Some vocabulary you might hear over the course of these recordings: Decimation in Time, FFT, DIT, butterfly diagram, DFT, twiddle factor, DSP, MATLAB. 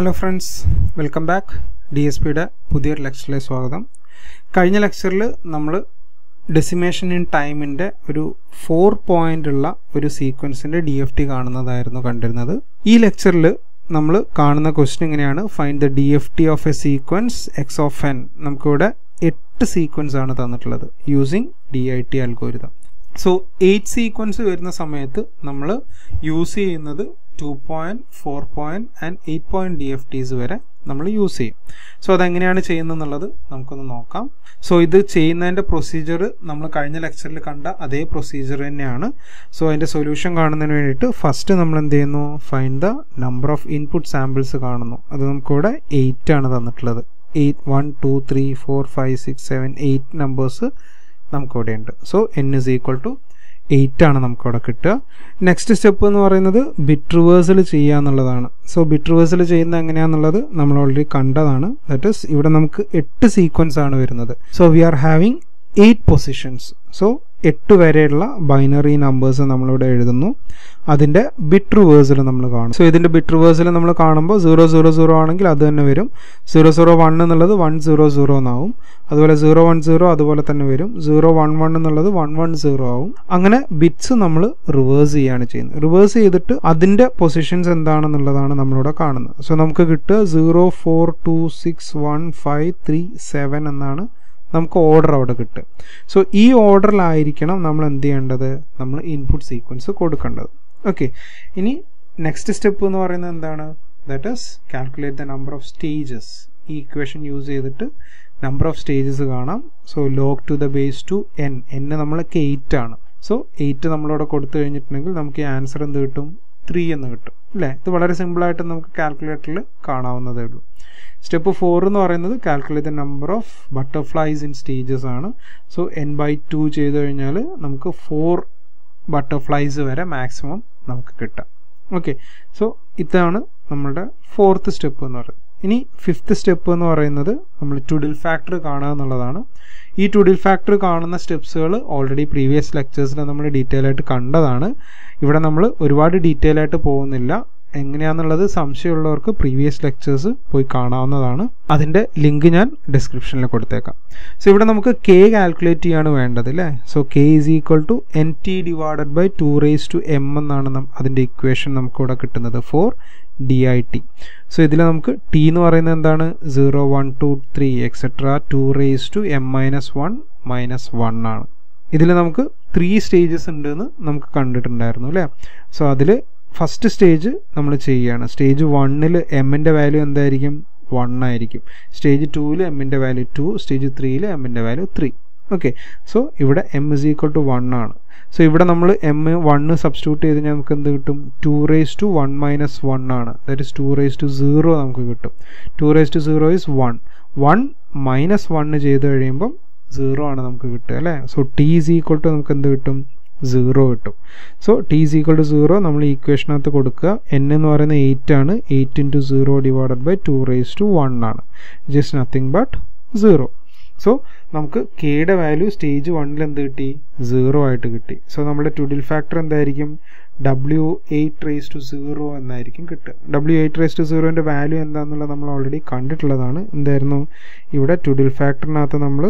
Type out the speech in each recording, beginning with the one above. Hello friends, welcome back. DSP യുടെ പുതിയൊരു ലെക്ചറിലേക്ക് സ്വാഗതം. കഴിഞ്ഞ ലെക്ചറിൽ നമ്മൾ ഡെസിമേഷൻ ഇൻ ടൈമിൻ്റെ ഒരു 4 പോയിൻ്റ് ഉള്ള ഒരു സീക്വൻസിൻ്റെ DFT കാണുന്നതായിരുന്നു കണ്ടിരുന്നത്. ഈ ലെക്ചറിൽ നമ്മൾ കാണുന്ന ക്വസ്റ്റ്യൻ ഇങ്ങനെയാണ്: find the DFT of a sequence x of n. നമുക്കിവിടെ 8 സീക്വൻസ് ആണ് തന്നിട്ടുള്ളത് using DIT algorithm. So 8 sequence വരുന്ന സമയത്ത് നമ്മൾ യൂസ് ചെയ്യുന്നത് 2 point, 4 point and 8 point DFTs വരെ നമ്മൾ യൂസ് ചെയ്യും. സോ അതെങ്ങനെയാണ് ചെയ്യുന്നതെന്നുള്ളത് നമുക്കൊന്ന് നോക്കാം. സോ ഇത് ചെയ്യുന്നതിൻ്റെ പ്രൊസീജിയർ നമ്മൾ കഴിഞ്ഞ ലെക്ചറിൽ കണ്ട അതേ പ്രൊസീജിയർ തന്നെയാണ്. സോ അതിൻ്റെ സൊല്യൂഷൻ കാണുന്നതിന് വേണ്ടിയിട്ട് ഫസ്റ്റ് നമ്മൾ എന്ത് ചെയ്യുന്നു, find the number of input samples കാണുന്നു. അത് നമുക്കിവിടെ 8 ആണ് തന്നിട്ടുള്ളത്. 8, 1, 2, 3, 4, 5, 6, 7, 8 നമ്പേഴ്സ് നമുക്കിവിടെ ഉണ്ട്. സോ n = 8 ആണ് നമുക്കവിടെ കിട്ടുക. നെക്സ്റ്റ് സ്റ്റെപ്പ് എന്ന് പറയുന്നത് ബിറ്റ് റിവേഴ്സൽ ചെയ്യുക എന്നുള്ളതാണ്. സോ ബിറ്റ് റിവേഴ്സൽ ചെയ്യുന്നത് എങ്ങനെയാണെന്നുള്ളത് നമ്മൾ ഓൾറെഡി കണ്ടതാണ്. ദാറ്റ് ഈസ്, ഇവിടെ നമുക്ക് 8 സീക്വൻസ് ആണ് വരുന്നത്. So we are having 8 positions. So 8 വരെയുള്ള ബൈനറി നമ്പേഴ്സ് നമ്മളിവിടെ എഴുതുന്നു. അതിൻ്റെ ബിറ്റ് റിവേഴ്സൽ നമ്മൾ കാണും. സോ ഇതിൻ്റെ ബിറ്റ് റിവേഴ്സൽ നമ്മൾ കാണുമ്പോൾ 0, 0, 0 ആണെങ്കിൽ അത് തന്നെ വരും. 0, 0, 1 എന്നുള്ളത് 1, 0, 0 എന്നാവും. അതുപോലെ 0, 1, 0 അതുപോലെ തന്നെ വരും. 0, 1, 1 എന്നുള്ളത് 1, 1, 0 ആവും. അങ്ങനെ ബിറ്റ്സ് നമ്മൾ റിവേഴ്സ് ചെയ്യുകയാണ് ചെയ്യുന്നത്. റിവേഴ്സ് ചെയ്തിട്ട് അതിൻ്റെ പൊസിഷൻസ് എന്താണെന്നുള്ളതാണ് നമ്മളിവിടെ കാണുന്നത്. സോ നമുക്ക് കിട്ടുക 0, 4, 2, 6, 1, 5, 3, 7 എന്നാണ് നമുക്ക് ഓർഡർ അവിടെ കിട്ടും. സോ ഈ ഓർഡറിലായിരിക്കണം നമ്മൾ എന്ത് ചെയ്യേണ്ടത്, നമ്മൾ ഇൻപുട്ട് സീക്വൻസ് കൊടുക്കേണ്ടത്. ഓക്കെ, ഇനി നെക്സ്റ്റ് സ്റ്റെപ്പ് എന്ന് പറയുന്നത് എന്താണ്, that is calculate the number of stages. ഈ ഇക്വേഷൻ യൂസ് ചെയ്തിട്ട് നമ്പർ ഓഫ് സ്റ്റേജസ് കാണാം. സോ log(2) n നമ്മളൊക്കെ 8 ആണ്. സോ 8 നമ്മളവിടെ കൊടുത്തു കഴിഞ്ഞിട്ടുണ്ടെങ്കിൽ നമുക്ക് ഈ ആൻസർ എന്ത് കിട്ടും, 3 എന്ന് കിട്ടും അല്ലേ. ഇത് വളരെ സിമ്പിളായിട്ട് നമുക്ക് കാൽക്കുലേറ്ററിൽ കാണാവുന്നതേ ഉള്ളൂ. സ്റ്റെപ്പ് 4 എന്ന് പറയുന്നത് calculate the number of butterflies in stages ആണ്. സോ n/2 ചെയ്ത് കഴിഞ്ഞാൽ നമുക്ക് 4 ബട്ടർഫ്ലൈസ് വരെ മാക്സിമം നമുക്ക് കിട്ടാം. ഓക്കെ, സോ ഇതാണ് നമ്മുടെ 4th സ്റ്റെപ്പ് എന്ന് പറയുന്നത്. ഇനി 5th സ്റ്റെപ്പ് എന്ന് പറയുന്നത് നമ്മൾ ട്വിഡിൽ ഫാക്ടർ കാണുക എന്നുള്ളതാണ്. ഈ ട്വിഡിൽ ഫാക്ടർ കാണുന്ന സ്റ്റെപ്സുകൾ ഓൾറെഡി പ്രീവിയസ് ലെക്ചേഴ്സിൽ നമ്മൾ ഡീറ്റെയിൽ ആയിട്ട് കണ്ടതാണ്. ഇവിടെ നമ്മൾ ഒരുപാട് ഡീറ്റെയിൽ ആയിട്ട് പോകുന്നില്ല. എങ്ങനെയാണെന്നുള്ളത് സംശയമുള്ളവർക്ക് പ്രീവിയസ് ലെക്ചേഴ്സ് പോയി കാണാവുന്നതാണ്. അതിൻ്റെ ലിങ്ക് ഞാൻ ഡിസ്ക്രിപ്ഷനിൽ കൊടുത്തേക്കാം. സോ ഇവിടെ നമുക്ക് കെ കാൽക്കുലേറ്റ് ചെയ്യാണ് വേണ്ടത് അല്ലേ. സോ k = (NT) / 2 എന്നാണ് അതിൻ്റെ ഇക്വേഷൻ നമുക്കിവിടെ കിട്ടുന്നത് ഫോർ DIT. സോ ഇതിൽ നമുക്ക് ടി എന്ന് പറയുന്നത് എന്താണ്, 0, 1, 2, 3 എക്സെട്രാ 2 → (M - 1 - 1 ആണ്. ഇതിൽ നമുക്ക് 3 സ്റ്റേജസ് ഉണ്ടെന്ന് നമുക്ക് കണ്ടിട്ടുണ്ടായിരുന്നു അല്ലേ. സോ അതിൽ ഫസ്റ്റ് സ്റ്റേജ് നമ്മൾ ചെയ്യുകയാണ്. സ്റ്റേജ് 1ൽ എമ്മിൻ്റെ വാല്യൂ എന്തായിരിക്കും, 1 ആയിരിക്കും. സ്റ്റേജ് 2ൽ എമ്മിൻ്റെ വാല്യൂ 2, സ്റ്റേജ് 3ൽ എമ്മിൻ്റെ വാല്യൂ 3. ഓക്കെ, സോ ഇവിടെ m = 1 ആണ്. സോ ഇവിടെ നമ്മൾ m 1 സബ്സ്റ്റിറ്റ്യൂട്ട് ചെയ്ത് കഴിഞ്ഞാൽ നമുക്ക് എന്ത് കിട്ടും, 2 → (1 - 1 ആണ്. ദാറ്റ് ഇസ് 2 → 0 നമുക്ക് കിട്ടും. 2 → 0 is 1. 1 - 1 ചെയ്ത് കഴിയുമ്പം 0 ആണ് നമുക്ക് കിട്ടുക അല്ലേ. സോ t = നമുക്ക് എന്ത് കിട്ടും, 0 കിട്ടും. സോ t = 0 നമ്മൾ ഈ ഇക്വേഷനകത്ത് കൊടുക്കുക. n എന്ന് പറയുന്നത് 8 ആണ്. 8 × 0 / 2 ആണ്. Just nothing but 0. സോ നമുക്ക് കെയുടെ വാല്യൂ സ്റ്റേജ് 1ൽ എന്ത് കിട്ടി, 0 ആയിട്ട് കിട്ടി. സോ നമ്മുടെ ട്വിഡിൽ ഫാക്ടർ എന്തായിരിക്കും, W8 → 0 എന്നായിരിക്കും കിട്ടുക. W8 → 0ൻ്റെ വാല്യൂ എന്താണെന്നുള്ളത് നമ്മൾ ഓൾറെഡി കണ്ടിട്ടുള്ളതാണ്. എന്തായിരുന്നു ഇവിടെ ട്വിഡിൽ ഫാക്ടറിനകത്ത് നമ്മൾ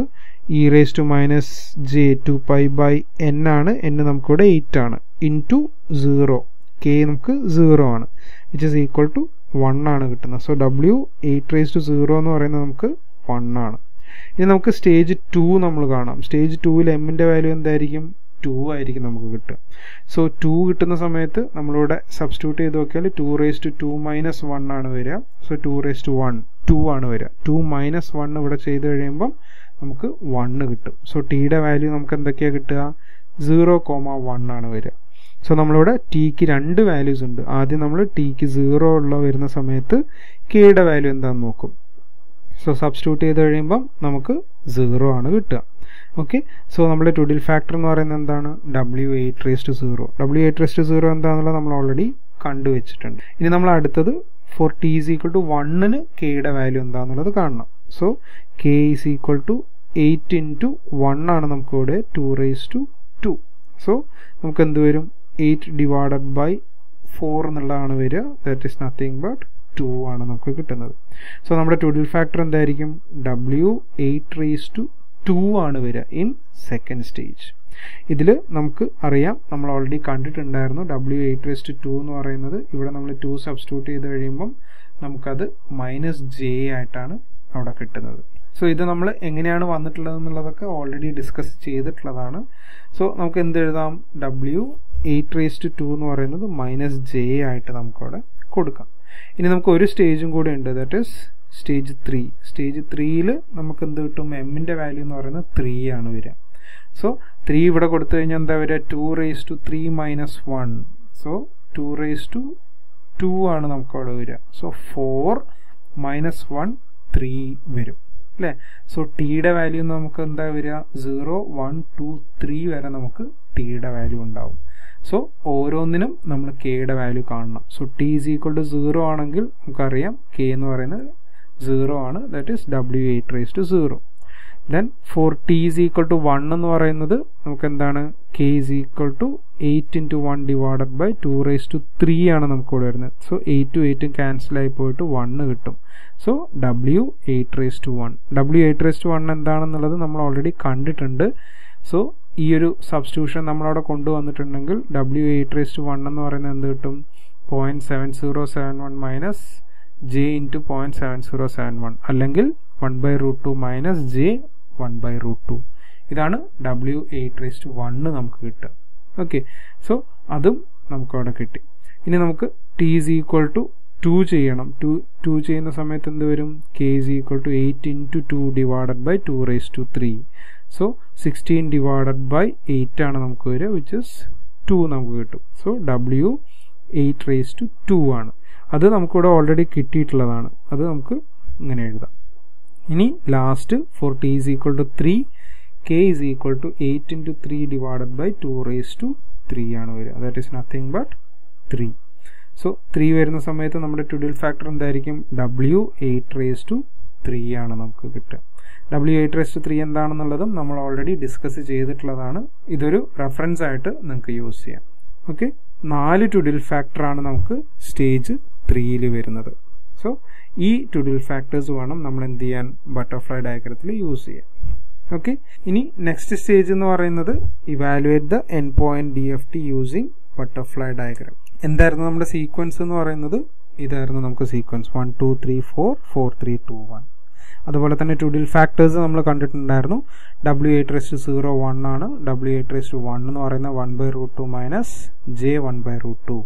e⁻⁻ j 2π/n ആണ്. n നമുക്കിവിടെ 8 ആണ് ഇൻറ്റു 0. k നമുക്ക് 0 ആണ്, which is equal to 1 ആണ് കിട്ടുന്നത്. സോ W8 → 0 എന്ന് പറയുന്നത് നമുക്ക് 1 ആണ്. ഇനി നമുക്ക് സ്റ്റേജ് 2 നമ്മൾ കാണാം. സ്റ്റേജ് 2ൽ എമ്മിൻ്റെ വാല്യൂ എന്തായിരിക്കും, 2 ആയിരിക്കും നമുക്ക് കിട്ടുക. സോ 2 കിട്ടുന്ന സമയത്ത് നമ്മളിവിടെ സബ്സ്റ്റിറ്റ്യൂട്ട് ചെയ്ത് നോക്കിയാൽ 2 → 2 - 1 ആണ് വരിക. സോ 2 → 1 - 2 ആണ് വരിക. 2 - 1 ഇവിടെ ചെയ്ത് കഴിയുമ്പം നമുക്ക് 1 കിട്ടും. സോ ടിയുടെ വാല്യൂ നമുക്ക് എന്തൊക്കെയാണ് കിട്ടുക, 0, 1 ആണ് വരിക. സോ നമ്മളിവിടെ ടിക്ക് 2 വാല്യൂസ് ഉണ്ട്. ആദ്യം നമ്മൾ ടിക്ക് 0 വരുന്ന സമയത്ത് കെയുടെ വാല്യൂ എന്താണെന്ന് നോക്കും. സോ സബ്സ്റ്റിറ്റ്യൂട്ട് ചെയ്ത് കഴിയുമ്പം നമുക്ക് 0 ആണ് കിട്ടുക. ഓക്കെ, സോ നമ്മുടെ ട്വിഡിൽ ഫാക്ടർ എന്ന് പറയുന്നത് എന്താണ്, W8 → 0. W8 → 0 എന്താണെന്നുള്ളത് നമ്മൾ ഓൾറെഡി കണ്ടുവച്ചിട്ടുണ്ട്. ഇനി നമ്മൾ അടുത്തത് ഫോർ t = 1 കെയുടെ വാല്യൂ എന്താണെന്നുള്ളത് കാണണം. സോ k = 8 × 1 ആണ് നമുക്കിവിടെ 2 / 2. സോ നമുക്ക് എന്ത് വരും, 8 / 4 എന്നുള്ളതാണ് വരിക. ദാറ്റ് ഈസ് നത്തിങ് ബട്ട് 2 ആണ് നമുക്ക് കിട്ടുന്നത്. സോ നമ്മുടെ twiddle factor എന്തായിരിക്കും? W 8 raised to 2 ആണ് വരിക ഇൻ സെക്കൻഡ് സ്റ്റേജ്. ഇതിൽ നമുക്ക് അറിയാം, നമ്മൾ ഓൾറെഡി കണ്ടിട്ടുണ്ടായിരുന്നു W 8 raised to 2 എന്ന് പറയുന്നത് ഇവിടെ നമ്മൾ 2 സബ്സ്റ്റിറ്റ്യൂട്ട് ചെയ്ത് കഴിയുമ്പം നമുക്കത് -j ആയിട്ടാണ് അവിടെ കിട്ടുന്നത്. സോ ഇത് നമ്മൾ എങ്ങനെയാണ് വന്നിട്ടുള്ളത് എന്നുള്ളതൊക്കെ ഓൾറെഡി ഡിസ്കസ് ചെയ്തിട്ടുള്ളതാണ്. സോ നമുക്ക് എന്ത് എഴുതാം? W 8 raised to 2 എന്ന് പറയുന്നത് -j ആയിട്ട് നമുക്കവിടെ കൊടുക്കാം. ഇനി നമുക്ക് ഒരു സ്റ്റേജും കൂടെ ഉണ്ട്, ദാറ്റ് ഈസ് സ്റ്റേജ് 3. സ്റ്റേജ് 3യിൽ നമുക്ക് എന്ത് കിട്ടും? എമ്മിൻ്റെ വാല്യൂ എന്ന് പറയുന്നത് 3 ആണ് വരിക. സോ 3 ഇവിടെ കൊടുത്തു കഴിഞ്ഞാൽ എന്താ വരിക? 2 raised to 3 minus 1. So 2 raised to 2 ആണ് നമുക്ക് അവിടെ വരിക. സോ 4 minus 1 3 വരും അല്ലേ? സോ ടിയുടെ വാല്യൂ നമുക്ക് എന്താ വരിക? 0 1 2 3 വരെ നമുക്ക് ടിയുടെ വാല്യൂ ഉണ്ടാവും. സോ ഓരോന്നിനും നമ്മൾ കെയുടെ വാല്യൂ കാണണം. സോ T = 0 ആണെങ്കിൽ നമുക്കറിയാം കെ എന്ന് പറയുന്നത് 0 ആണ്, that is W 8 raised to 0. Then for T = 1 എന്ന് പറയുന്നത് നമുക്ക് എന്താണ്? K = 8 × 1 / 2 raised to 3 ആണ് നമുക്കിവിടെ വരുന്നത്. സോ 8 ഉം 8 ഉം ക്യാൻസലായി പോയിട്ട് 1 കിട്ടും. So W 8 raised to 1. W 8 raised to 1 എന്താണെന്നുള്ളത് നമ്മൾ ഓൾറെഡി കണ്ടിട്ടുണ്ട്. സോ ഈ ഒരു സബ്സ്റ്റിറ്റ്യൂഷൻ നമ്മളവിടെ കൊണ്ടുവന്നിട്ടുണ്ടെങ്കിൽ W 8 raised to 1 എന്ന് പറയുന്നത് എന്ത് കിട്ടും? 0.7071 മൈനസ് j into 0.7071 അല്ലെങ്കിൽ 1/√2 മൈനസ് j 1/√2. ഇതാണ് W 8 raised to 1 നമുക്ക് കിട്ടുക. ഓക്കെ, സോ അതും നമുക്കവിടെ കിട്ടി. ഇനി നമുക്ക് T = 2 ചെയ്യണം. 2 ചെയ്യുന്ന സമയത്ത് എന്ത് വരും? K = 8 × 2 / 2 raised to 3. സോ 16 / 8 ആണ് നമുക്ക് വരിക, വിച്ച് ഇസ് 2 നമുക്ക് കിട്ടും. സോ W 8 raised to 2 ആണ്. അത് നമുക്കിവിടെ ഓൾറെഡി കിട്ടിയിട്ടുള്ളതാണ്. അത് നമുക്ക് ഇങ്ങനെ എഴുതാം. ഇനി last for T = 3 K = 8 × 3 / 2 raised to 3 ആണ് വരിക, that is nothing but 3. So 3 വരുന്ന സമയത്ത് നമ്മുടെ twiddle factor എന്തായിരിക്കും? W 8 raised to 3 ആണ് നമുക്ക് കിട്ടുക. W 8 raised to 3 എന്താണെന്നുള്ളതും നമ്മൾ ഓൾറെഡി ഡിസ്കസ് ചെയ്തിട്ടുള്ളതാണ്. ഇതൊരു റെഫറൻസ് ആയിട്ട് നിങ്ങൾക്ക് യൂസ് ചെയ്യാം. ഓക്കെ, 4 twiddle factor ആണ് നമുക്ക് സ്റ്റേജ് 3യിൽ വരുന്നത്. സോ ഈ twiddle factors വേണം നമ്മൾ എന്ത് ചെയ്യാൻ? ബട്ടർഫ്ലൈ ഡയഗ്രത്തിൽ യൂസ് ചെയ്യാൻ. ഓക്കെ, ഇനി നെക്സ്റ്റ് സ്റ്റേജ് എന്ന് പറയുന്നത് evaluate the end point DFT using butterfly diagram. എന്തായിരുന്നു നമ്മുടെ സീക്വൻസ് എന്ന് പറയുന്നത്? ഇതായിരുന്നു നമുക്ക് സീക്വൻസ് 1 2 3 4 4 3 2 1. അതുപോലെ തന്നെ twiddle factors നമ്മൾ കണ്ടിട്ടുണ്ടായിരുന്നു. W 8 raised to 0 1 ആണ്. W 8 raised to 1 എന്ന് പറയുന്ന 1/√2 മൈനസ് j 1/√2.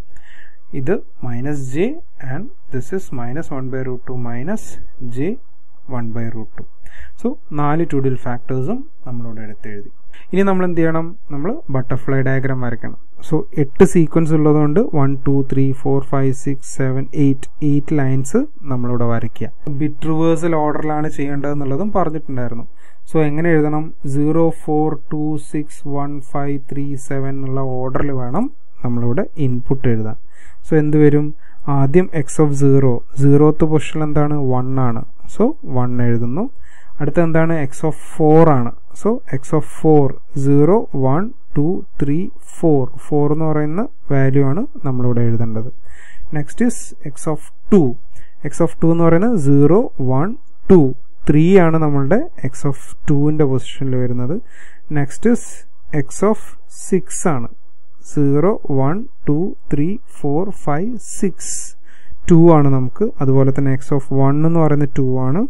ഇത് minus j and this is minus 1/√2 minus j 1/√2. So 4 twiddle factors നമ്മളോട് എടുത്തെഴുതി. ഇനി നമ്മൾ എന്ത് ചെയ്യണം? നമ്മൾ ബട്ടർഫ്ലൈ ഡയഗ്രാം വരയ്ക്കണം. സോ 8 സീക്വൻസ് ഉള്ളതുകൊണ്ട് 1 2 3 4 5 6 7 8 8 ലൈൻസ് നമ്മളിവിടെ വരയ്ക്കുക. ബിറ്റ് റിവേഴ്സൽ ഓർഡറിലാണ് ചെയ്യേണ്ടതെന്നുള്ളതും പറഞ്ഞിട്ടുണ്ടായിരുന്നു. സോ എങ്ങനെ എഴുതണം? 0 4 2 6 1 5 3 7 എന്നുള്ള ഓർഡറിൽ വേണം നമ്മളിവിടെ ഇൻപുട്ട് എഴുതാൻ. സോ എന്ത് വരും? ആദ്യം x of 0, 0th പൊസിഷനിൽ എന്താണ്? 1 ആണ്. സോ 1 എഴുതുന്നു. അടുത്ത എന്താണ്? x of 4 ആണ്. സോ x of 4, 0 1 2 3 4 എന്ന് പറയുന്ന വാല്യൂ ആണ് നമ്മളിവിടെ എഴുതേണ്ടത്. Next is x of 2. x of 2 എന്ന് പറയുന്നത് 0 1 2 3 ആണ് നമ്മളുടെ x of 2ൻ്റെ പൊസിഷനിൽ വരുന്നത്. നെക്സ്റ്റ് ഇസ് x of 6 ആണ്. 0 1 2 3 4 5 6 2 ആണ് നമുക്ക്. അതുപോലെ തന്നെ x of 1 എന്ന് പറയുന്നത് 2 ആണ്.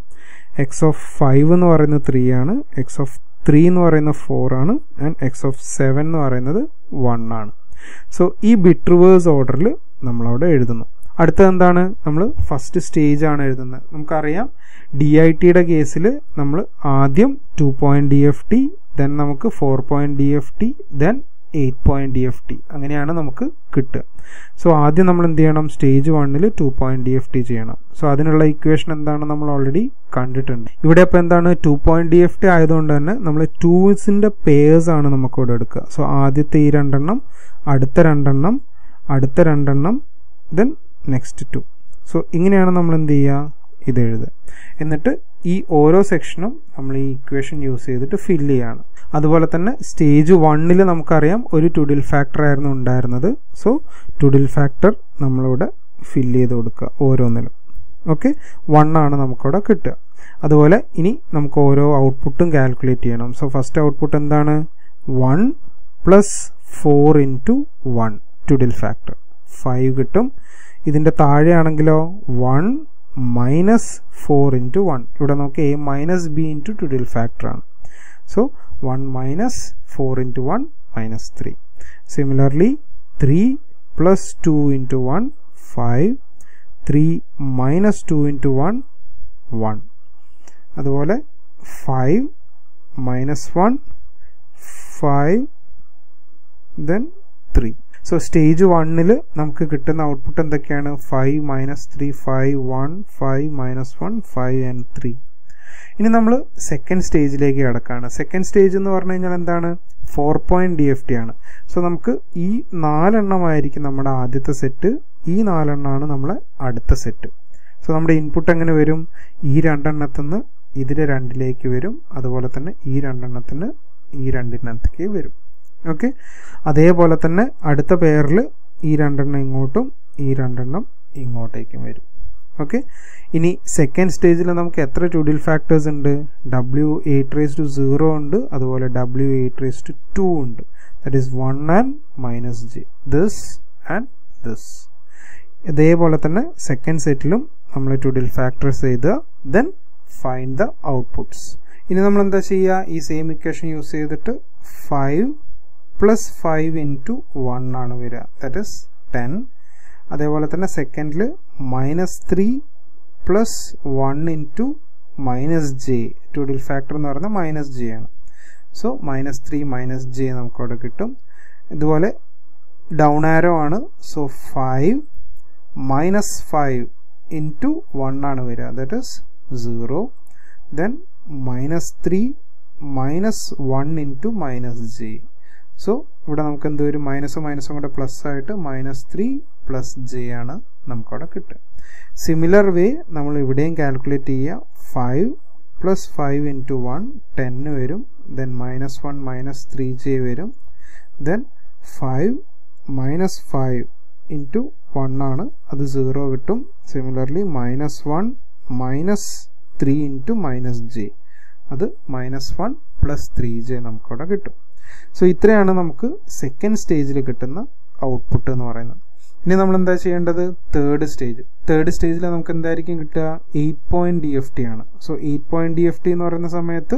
x of 5 എന്ന് പറയുന്നത് 3 ആണ്. x of 3 എന്ന് പറയുന്നത് 4 ആണ്. ആൻഡ് x of 7 എന്ന് പറയുന്നത് 1 ആണ്. സോ ഈ ബിറ്റ് റിവേഴ്സ് ഓർഡറിൽ നമ്മളവിടെ എഴുതുന്നു. അടുത്തത് എന്താണ്? നമ്മൾ ഫസ്റ്റ് സ്റ്റേജ് ആണ് എഴുതുന്നത്. നമുക്കറിയാം DITയുടെ കേസിൽ നമ്മൾ ആദ്യം 2 point DFT, ദെൻ നമുക്ക് 4 point DFT, then 8 point DFT, അങ്ങനെയാണ് നമുക്ക് കിട്ടുക. സോ ആദ്യം നമ്മൾ എന്ത് ചെയ്യണം? സ്റ്റേജ് 1ൽ 2 point DFT ചെയ്യണം. സോ അതിനുള്ള ഇക്വേഷൻ എന്താണ്? നമ്മൾ ഓൾറെഡി കണ്ടിട്ടുണ്ട്. ഇവിടെ അപ്പോൾ എന്താണ്? 2 point DFT ആയതുകൊണ്ട് തന്നെ നമ്മൾ 2ൻ്റെ പേഴ്സ് ആണ് നമുക്കിവിടെ എടുക്കുക. സോ ആദ്യത്തെ ഈ 2 എണ്ണം, അടുത്ത 2 എണ്ണം, അടുത്ത 2 എണ്ണം, ദെൻ നെക്സ്റ്റ് 2. സോ ഇങ്ങനെയാണ് നമ്മൾ എന്ത് ചെയ്യുക? ഇത് എഴുതുക. എന്നിട്ട് ഈ ഓരോ സെക്ഷനും നമ്മൾ ഈ ഇക്വേഷൻ യൂസ് ചെയ്തിട്ട് ഫില്ല് ചെയ്യാണ്. അതുപോലെ തന്നെ സ്റ്റേജ് 1ൽ നമുക്കറിയാം ഒരു twiddle factor ആയിരുന്നു ഉണ്ടായിരുന്നത്. സോ twiddle factor നമ്മളിവിടെ ഫില്ല് ചെയ്ത് കൊടുക്കുക ഓരോന്നിലും. Okay, 1 ആണ് നമുക്ക് അവിടെ കിട്ടുക. അതുപോലെ ഇനി നമുക്ക് ഓരോ ഔട്ട്പുട്ടും കാൽക്കുലേറ്റ് ചെയ്യണം. സോ ഫസ്റ്റ് ഔട്ട്പുട്ട് എന്താണ്? 1 പ്ലസ് 4 ഇൻറ്റു 1 ട്വിഡിൽ ഫാക്ടർ 5 കിട്ടും. ഇതിൻ്റെ താഴെയാണെങ്കിലോ 1 മൈനസ് 4 ഇൻറ്റു 1. ഇവിടെ നമുക്ക് A minus B into twiddle factor ആണ്. So 1 minus 4 into 1 minus 3. Similarly 3 plus 2 into 1 5. 3 minus 2 into 1, 1. അതുപോലെ 5 minus 1, 5, then 3. So stage 1 ല് നമുക്ക് കിട്ടുന്ന ഔട്ട്പുട്ട് എന്തൊക്കെയാണ്? 5 minus 3, 5, 1, 5 minus 1, 5 and 3. ഇനി നമ്മൾ സെക്കൻഡ് സ്റ്റേജിലേക്ക് കിടക്കുകയാണ്. സെക്കൻഡ് സ്റ്റേജ് എന്ന് പറഞ്ഞു കഴിഞ്ഞാൽ എന്താണ്? 4 point DFT ആണ്. സോ നമുക്ക് ഈ 4 എണ്ണമായിരിക്കും നമ്മുടെ ആദ്യത്തെ സെറ്റ്, ഈ 4 എണ്ണമാണ് നമ്മളെ അടുത്ത സെറ്റ്. സോ നമ്മുടെ ഇൻപുട്ട് എങ്ങനെ വരും? ഈ 2 എണ്ണത്തിന് ഇതിലെ 2ലേക്ക് വരും, അതുപോലെ തന്നെ ഈ 2 എണ്ണത്തിന് ഈ 2ലേക്ക് വരും. ഓക്കെ, അതേപോലെ തന്നെ അടുത്ത പെയറിൽ ഈ 2 എണ്ണം ഇങ്ങോട്ടും ഈ 2 എണ്ണം ഇങ്ങോട്ടേക്കും വരും. ഓക്കെ, ഇനി സെക്കൻഡ് സ്റ്റേജിൽ നമുക്ക് എത്ര ട്യൂഡിൽ ഫാക്ടേഴ്സ് ഉണ്ട്? W8 to 0 ഉണ്ട്, അതുപോലെ W8 to 2 ഉണ്ട്. That is 1 and minus j, this and this. ഇതേപോലെ തന്നെ സെക്കൻഡ് സെറ്റിലും നമ്മൾ ട്യൂഡിൽ ഫാക്ടേഴ്സ് ചെയ്ത് ദെൻ ഫൈൻഡ് ദ ഔട്ട്പുട്ട്സ്. ഇനി നമ്മൾ എന്താ ചെയ്യുക? ഈ സെയിം ഇക്വേഷൻ യൂസ് ചെയ്തിട്ട് 5 പ്ലസ് 5 ഇൻറ്റു 1 ആണ് വരിക, ദാറ്റ് ഈസ് 10. അതേപോലെ തന്നെ സെക്കൻഡിൽ -3 plus 1 into minus j, twiddle factor എന്ന് പറയുന്നത് മൈനസ് ജെ ആണ്. സോ -3 മൈനസ് ജെ നമുക്കവിടെ കിട്ടും. ഇതുപോലെ ഡൗൺ ആരോ ആണ്. സോ 5 മൈനസ് 5 ഇൻറ്റു 1 ആണ് വരിക, that is 0. Then -3 minus 1 into minus J. So ഇവിടെ നമുക്ക് എന്ത് വരും? മൈനസും മൈനസും കൂടെ പ്ലസ് ആയിട്ട് -3 പ്ലസ് ജെ ആണ് നമുക്കവിടെ കിട്ടുക. സിമിലർ വേ നമ്മൾ ഇവിടെയും കാൽക്കുലേറ്റ് ചെയ്യുക. 5 പ്ലസ് 5 ഇൻറ്റു 1 10 വരും. ദെൻ -1 മൈനസ് 3 ജെ വരും. ദെൻ 5 മൈനസ് 5 ഇൻറ്റു 1 ആണ്, അത് 0 കിട്ടും. Similarly -1 minus 3 into minus J, അത് -1 പ്ലസ് 3 ജെ നമുക്കവിടെ കിട്ടും. സോ ഇത്രയാണ് നമുക്ക് സെക്കൻഡ് സ്റ്റേജിൽ കിട്ടുന്ന ഔട്ട്പുട്ട് എന്ന് പറയുന്നത്. ഇനി നമ്മൾ എന്താ ചെയ്യേണ്ടത്? തേർഡ് സ്റ്റേജിൽ നമുക്ക് എന്തായിരിക്കും കിട്ടുക? 8 point DFT ആണ്. സോ 8 point DFT എന്ന് പറയുന്ന സമയത്ത്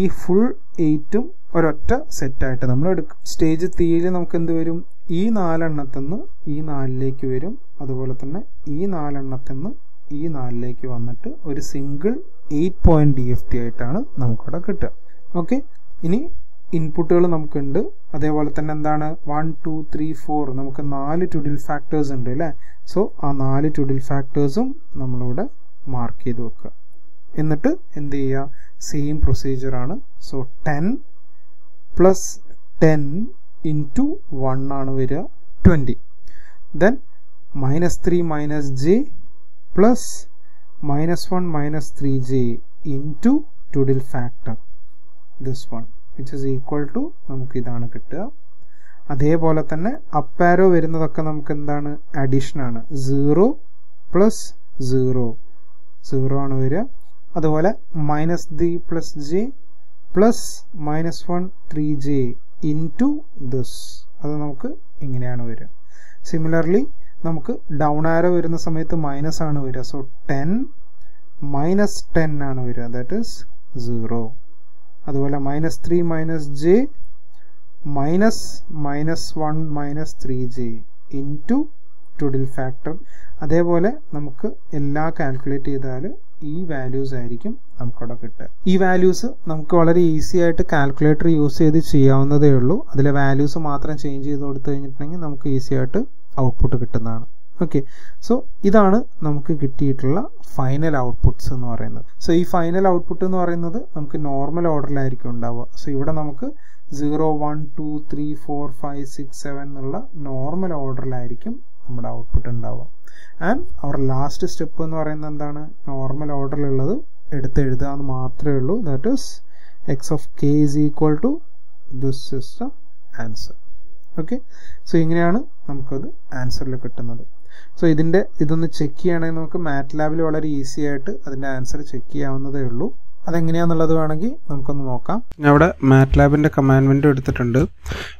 ഈ ഫുൾ 8ഉം ഒരൊറ്റ സെറ്റായിട്ട് നമ്മൾ എടുക്കും. സ്റ്റേജ് 3യിൽ നമുക്ക് എന്ത് വരും? ഈ 4 എണ്ണത്തിന് ഈ 4ലേക്ക് വരും, അതുപോലെ തന്നെ ഈ 4 എണ്ണത്തിന് ഈ 4ലേക്ക് വന്നിട്ട് ഒരു സിംഗിൾ 8 point DFT ആയിട്ടാണ് നമുക്കവിടെ കിട്ടുക. ഓക്കെ, ഇനി ഇൻപുട്ടുകൾ നമുക്കുണ്ട്. അതേപോലെ തന്നെ എന്താണ്? 1 2 3 4 നമുക്ക് 4 ട്യൂഡിൽ ഫാക്ടേഴ്സ് ഉണ്ട് അല്ലേ? സോ ആ 4 ട്യൂഡിൽ ഫാക്ടേഴ്സും നമ്മളിവിടെ മാർക്ക് ചെയ്ത് വെക്കുക. എന്നിട്ട് എന്ത് ചെയ്യുക? സെയിം പ്രൊസീജിയറാണ്. സോ 10 പ്ലസ് 10 ഇൻറ്റു 1 ആണ് വരിക, 20. Then -3 minus J plus -1 minus 3 J into twiddle factor this 1, which is equal to നമുക്ക് ഇതാണ് കിട്ടുക. അതേപോലെ തന്നെ അപ്പാരോ വരുന്നതൊക്കെ നമുക്ക് എന്താണ്? അഡീഷൻ ആണ്. 0 പ്ലസ് 0 ആണ് വരിക. അതുപോലെ -3 plus J plus -1 3 J into this, അത് നമുക്ക് ഇങ്ങനെയാണ് വരിക. സിമിലർലി നമുക്ക് ഡൗൺ ആരോ വരുന്ന സമയത്ത് മൈനസ് ആണ് വരിക. സോ 10 മൈനസ് 10 ആണ് വരിക, ദാറ്റ് ഈസ് 0. അതുപോലെ -3 minus J minus -1 minus 3 J into twiddle factor. അതേപോലെ നമുക്ക് എല്ലാ കാൽക്കുലേറ്റ് ചെയ്താൽ ഈ വാല്യൂസ് ആയിരിക്കും നമുക്കവിടെ കിട്ടുക. ഈ വാല്യൂസ് നമുക്ക് വളരെ ഈസി ആയിട്ട് കാൽക്കുലേറ്റർ യൂസ് ചെയ്ത് ചെയ്യാവുന്നതേ ഉള്ളൂ. അതിലെ വാല്യൂസ് മാത്രം ചേഞ്ച് ചെയ്ത് കൊടുത്തു കഴിഞ്ഞിട്ടുണ്ടെങ്കിൽ നമുക്ക് ഈസി ആയിട്ട് ഔട്ട്പുട്ട് കിട്ടുന്നതാണ്. ഓക്കെ, സോ ഇതാണ് നമുക്ക് കിട്ടിയിട്ടുള്ള ഫൈനൽ ഔട്ട്പുട്ട്സ് എന്ന് പറയുന്നത്. സോ ഈ ഫൈനൽ ഔട്ട്പുട്ട് എന്ന് പറയുന്നത് നമുക്ക് നോർമൽ ഓർഡറിലായിരിക്കും ഉണ്ടാവുക. സോ ഇവിടെ നമുക്ക് 0 1 2 3 4 5 6 7 എന്നുള്ള നോർമൽ ഓർഡറിലായിരിക്കും നമ്മുടെ ഔട്ട്പുട്ട് ഉണ്ടാവുക. ആൻഡ് അവർ ലാസ്റ്റ് സ്റ്റെപ്പ് എന്ന് പറയുന്നത് എന്താണ്? നോർമൽ ഓർഡറിലുള്ളത് എടുത്തെഴുതുക എന്ന് മാത്രമേ ഉള്ളൂ. That is x of k = this is the answer. Okay, so ഇങ്ങനെയാണ് നമുക്കത് ആൻസറിൽ കിട്ടുന്നത്. So idinte idannu check cheyaney namaku MATLAB il valare easy aayittu adinte answer check cheyavunnathe ullu അതെങ്ങനെയാണെന്നുള്ളത് വേണമെങ്കിൽ നമുക്കൊന്ന് നോക്കാം. ഞാൻ ഇവിടെ മാറ്റ്ലാബിൻ്റെ കമാൻഡ് വിൻഡോ എടുത്തിട്ടുണ്ട്.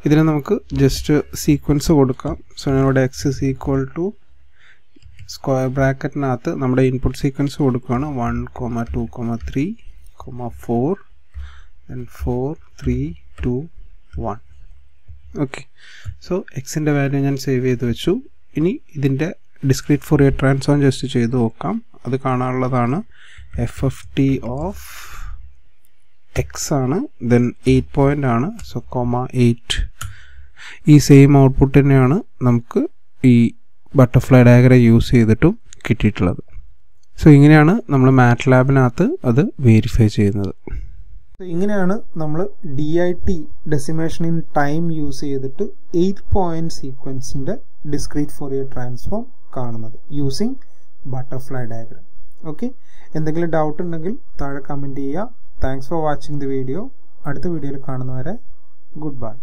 ഇതിനെ നമുക്ക് ജസ്റ്റ് സീക്വൻസ് കൊടുക്കാം. സോ ഞാനിവിടെ x is equal to square ബ്രാക്കറ്റിനകത്ത് നമ്മുടെ ഇൻപുട്ട് സീക്വൻസ് കൊടുക്കുകയാണ് 1, 2, 3, 4 4, 3, 2, 1. ഓക്കെ, സോ എക്സിൻ്റെ വാല്യൂ ഞാൻ സേവ് ചെയ്ത് വെച്ചു. ഇനി ഇതിൻ്റെ ഡിസ്ക്രീറ്റ് ഫോറിയർ ട്രാൻസ്ഫോം ജസ്റ്റ് ചെയ്ത് നോക്കാം. അത് കാണാനുള്ളതാണ് FFT of x ആണ്, then 8 point ആണ്, so comma 8. ഈ സെയിം ഔട്ട്പുട്ട് തന്നെയാണ് നമുക്ക് ഈ ബട്ടർഫ്ലൈ ഡയഗ്രം യൂസ് ചെയ്തിട്ടും കിട്ടിയിട്ടുള്ളത്. സോ ഇങ്ങനെയാണ് നമ്മൾ മാറ്റ്ലാബിനകത്ത് അത് വെരിഫൈ ചെയ്യുന്നത്. ഇങ്ങനെയാണ് നമ്മൾ DIT decimation in time use ചെയ്തിട്ട് 8 point സീക്വൻസിൻ്റെ ഡിസ്ക്രീറ്റ് ഫോറിയർ ട്രാൻസ്ഫോം കാണുന്നത് യൂസിങ് ബട്ടർഫ്ലൈ ഡയഗ്രം. ഓക്കെ, എന്തെങ്കിലും ഡൗട്ട് ഉണ്ടെങ്കിൽ താഴെ കമൻറ്റ് ചെയ്യുക. Thanks for watching the video. അടുത്ത വീഡിയോയിൽ കാണുന്നവരെ ഗുഡ് ബൈ.